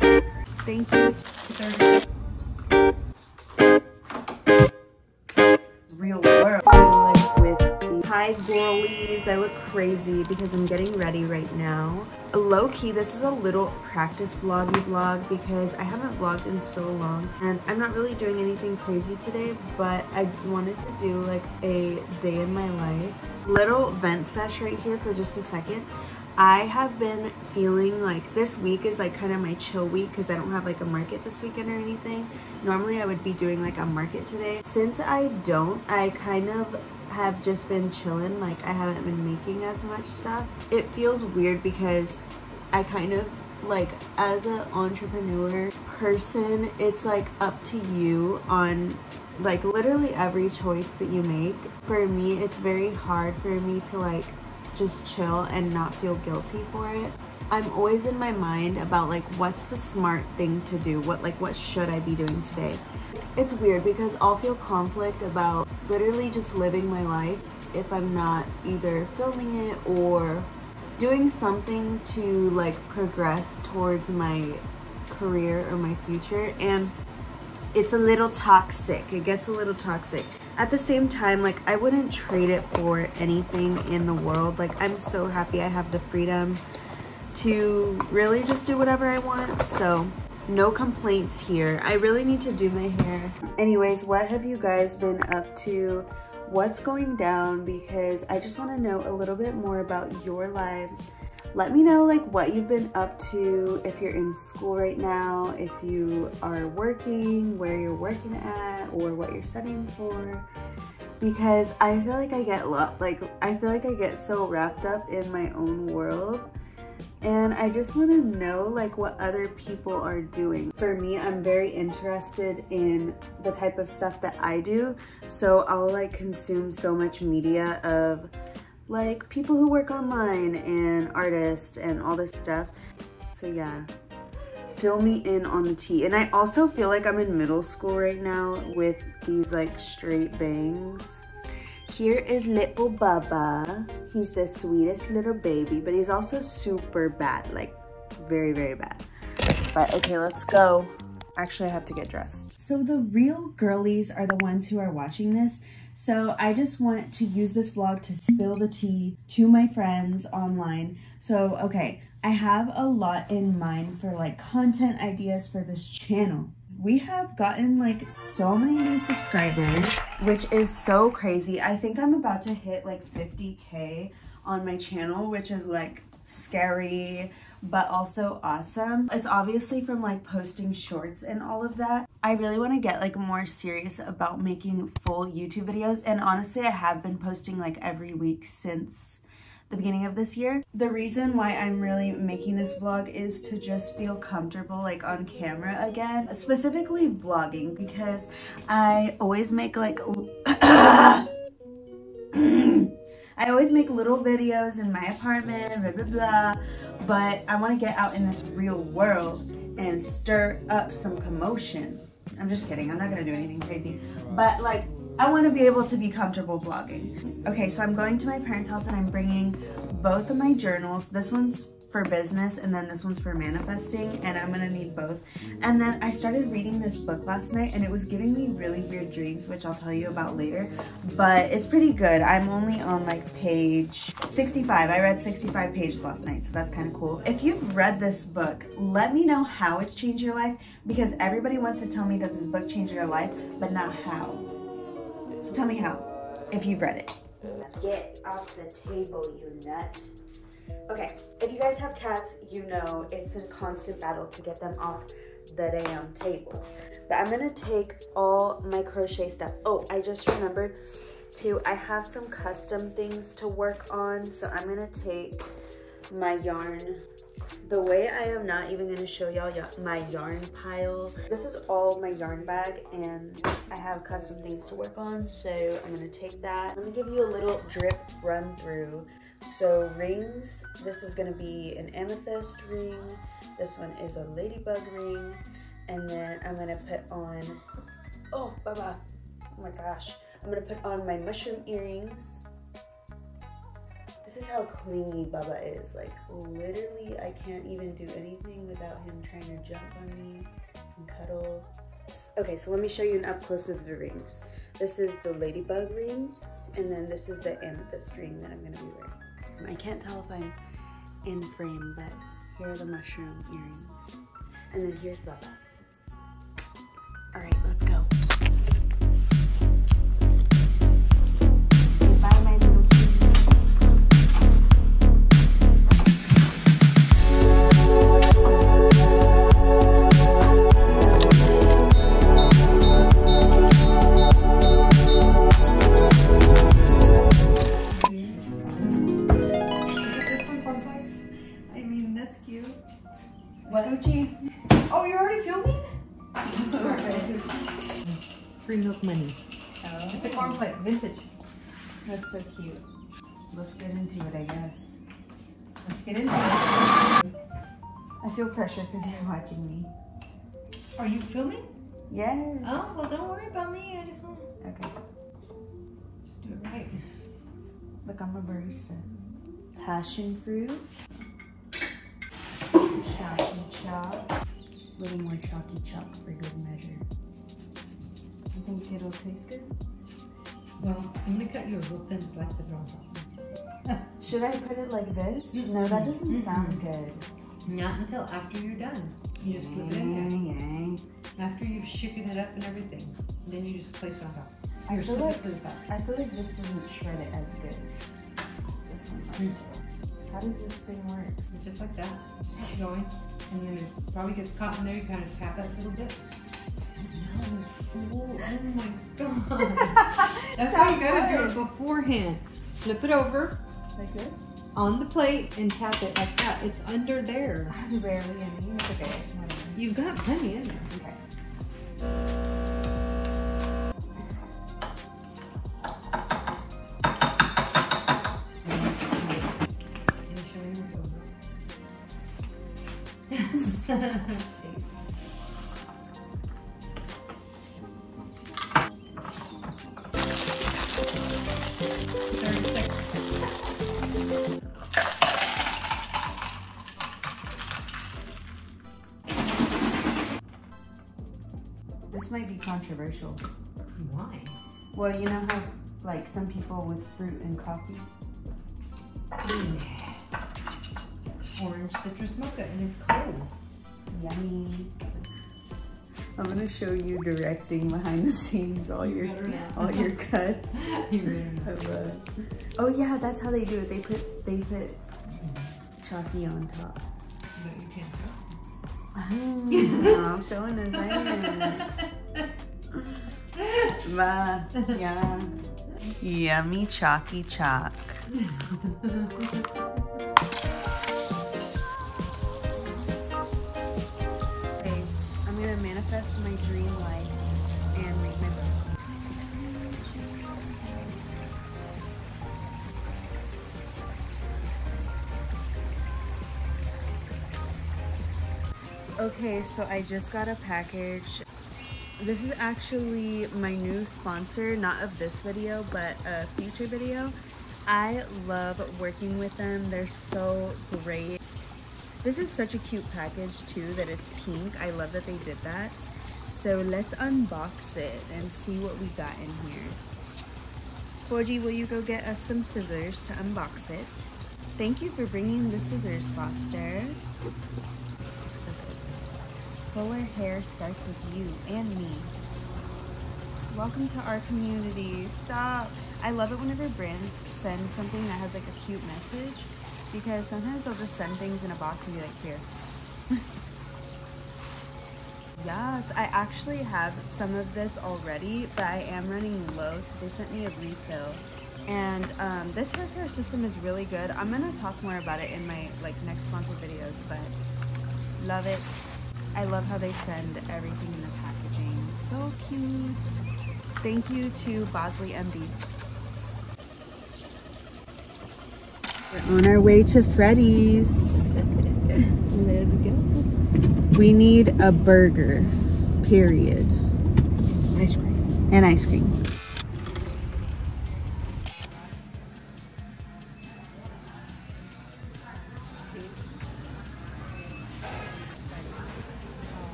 Thank you. Real world. I live with the hi girlies. I look crazy because I'm getting ready right now. Low-key, this is a little practice vloggy vlog because I haven't vlogged in so long and I'm not really doing anything crazy today, but I wanted to do like a day in my life. Little vent sesh right here for just a second. I have been feeling like this week is like kind of my chill week because I don't have like a market this weekend or anything. Normally I would be doing like a market today. Since I don't, I kind of have just been chilling. Like I haven't been making as much stuff. It feels weird because I kind of like, as an entrepreneur person, it's like up to you on like literally every choice that you make. For me, it's very hard for me to like just chill and not feel guilty for it. I'm always in my mind about like what's the smart thing to do, what should I be doing today. It's weird because I'll feel conflict about literally just living my life if I'm not either filming it or doing something to like progress towards my career or my future, and it's a little toxic. It gets a little toxic. At the same time, like I wouldn't trade it for anything in the world. Like I'm so happy I have the freedom to really just do whatever I want. So no complaints here. I really need to do my hair. Anyways, what have you guys been up to? What's going down? Because I just want to know a little bit more about your lives. Let me know like what you've been up to, if you're in school right now, if you are working, where you're working at, or what you're studying for, because I feel like I get I feel like I get so wrapped up in my own world, and I just want to know like what other people are doing. For me, I'm very interested in the type of stuff that I do, so I'll like consume so much media of like people who work online and artists and all this stuff. So yeah, fill me in on the tea. And I also feel like I'm in middle school right now with these like straight bangs. Here is little Baba. He's the sweetest little baby, but he's also super bad, like very, very bad. But okay, let's go. Actually, I have to get dressed. So the real girlies are the ones who are watching this. So I just want to use this vlog to spill the tea to my friends online. So, okay, I have a lot in mind for like content ideas for this channel. We have gotten like so many new subscribers, which is so crazy. I think I'm about to hit like 50K on my channel, which is like scary, but also awesome. It's obviously from like posting shorts and all of that. I really want to get like more serious about making full YouTube videos, and honestly I have been posting like every week since the beginning of this year. The reason why I'm really making this vlog is to just feel comfortable like on camera again, specifically vlogging, because I always make like I always make little videos in my apartment, blah, blah, blah, but I want to get out in this real world and stir up some commotion. I'm just kidding. I'm not going to do anything crazy, but like, I want to be able to be comfortable vlogging. Okay, so I'm going to my parents' house and I'm bringing both of my journals. This one's for business and then this one's for manifesting, and I'm gonna need both. And then I started reading this book last night and it was giving me really weird dreams, which I'll tell you about later, but it's pretty good. I'm only on like page 65. I read 65 pages last night, so that's kind of cool. If you've read this book, let me know how it's changed your life, because everybody wants to tell me that this book changed their life, but not how. So tell me how, if you've read it. Get off the table, you nut. Okay, if you guys have cats, you know it's a constant battle to get them off the damn table. But I'm gonna take all my crochet stuff. Oh, I just remembered too, I have some custom things to work on, so I'm gonna take my yarn. The way I am not even gonna show y'all my yarn pile. This is all my yarn bag, and I have custom things to work on, so I'm gonna take that. Let me give you a little drip run through. So rings, this is going to be an amethyst ring, this one is a ladybug ring, and then I'm going to put on, oh Baba, oh my gosh, I'm going to put on my mushroom earrings. This is how clingy Baba is. Like, literally, I can't even do anything without him trying to jump on me and cuddle. Okay, so let me show you an up close of the rings. This is the ladybug ring, and then this is the amethyst ring that I'm gonna be wearing. I can't tell if I'm in frame, but here are the mushroom earrings. And then here's Baba. All right, let's go. Oh, you're already filming? Free milk money. Oh. It's a cornflake, vintage. That's so cute. Let's get into it, I guess. Let's get into it. I feel pressure because you're watching me. Are you filming? Yes. Oh, well, don't worry about me. I just want to. Okay. Just do it right. Look, I'm a barista. Passion fruit. Chalky chop. A little more chalky chop for good measure. You think it'll taste good? Well, I'm gonna cut you a real thin slice of brown. Should I put it like this? Mm-hmm. No, that doesn't sound good. Not until after you're done. You just slip it in there. After you've shaken it up and everything, then you just place it on top. I feel like this doesn't shred it as good as this one. How does this thing work? Just like that. Just keep going. And then it probably gets caught in there. You kind of tap it a little bit. No, fool. Oh my god. That's how you gotta do it beforehand. Flip it over. Like this? On the plate and tap it like that. It's under there. I'm barely in it. Okay. You've got plenty in there. Okay. This might be controversial. Why? Well, you know how, like, some people with fruit and coffee. Orange citrus mocha, and it's cold. Yummy. I'm gonna show you directing behind the scenes all your cuts. Oh yeah, that's how they do it. They put chalky on top. But you can't tell. I'm showing us. Bah, yeah. Yummy chalky chalk. Manifest my dream life and read my book. Okay, so I just got a package. This is actually my new sponsor, not of this video, but a future video. I love working with them. They're so great. This is such a cute package too, that it's pink. I love that they did that. So let's unbox it and see what we got in here. 4G, will you go get us some scissors to unbox it? Thank you for bringing the scissors, Foster. Fuller hair starts with you and me. Welcome to our community. Stop. I love it whenever brands send something that has like a cute message. Because sometimes they'll just send things in a box and be like, here. Yes, I actually have some of this already, but I am running low, so they sent me a refill. And this hair care system is really good. I'm gonna talk more about it in my next sponsored videos, but love it. I love how they send everything in the packaging. So cute. Thank you to Bosley MD. We're on our way to Freddy's. Let's go. We need a burger, period. Ice cream. And ice cream.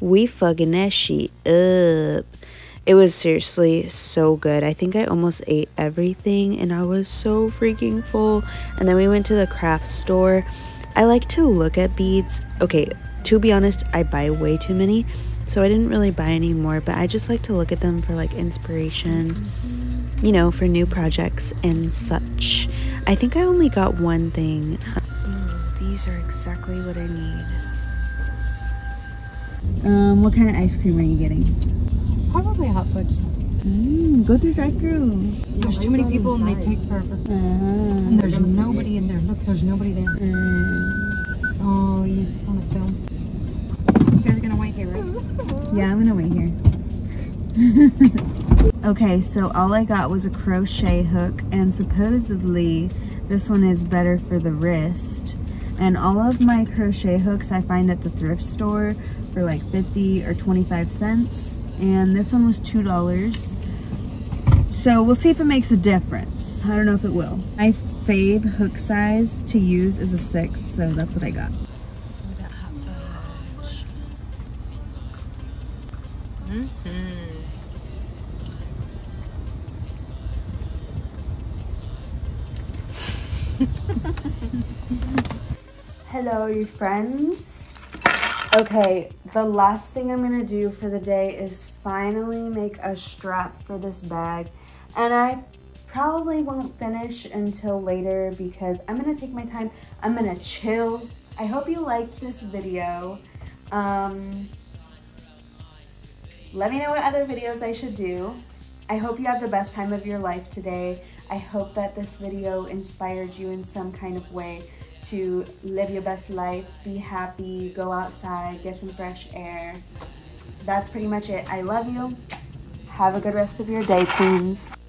we fucking that shit up. It was seriously so good. I think I almost ate everything and I was so freaking full. And then we went to the craft store. I like to look at beads. Okay, to be honest, I buy way too many, so I didn't really buy any more, but I just like to look at them for like inspiration, you know, for new projects and such. I think I only got one thing. Ooh, these are exactly what I need. What kind of ice cream are you getting? Probably hot fudge. Go through drive-through. There's too many people inside, and they take forever. And there's nobody in there. Look, there's nobody there. Oh, you just want to film. You guys are gonna wait here, right? Yeah, I'm gonna wait here. Okay, so all I got was a crochet hook, and supposedly this one is better for the wrist. And all of my crochet hooks I find at the thrift store for like 50 or 25 cents. And this one was $2. So we'll see if it makes a difference. I don't know if it will. My fave hook size to use is a 6, so that's what I got. Look at that hot fudge. Hello, you friends. Okay, the last thing I'm gonna do for the day is finally make a strap for this bag, and I probably won't finish until later because I'm gonna take my time. I'm gonna chill. I hope you liked this video. Let me know what other videos I should do. I hope you have the best time of your life today. I hope that this video inspired you in some kind of way to live your best life, be happy, go outside, get some fresh air. That's pretty much it. I love you. Have a good rest of your day, queens.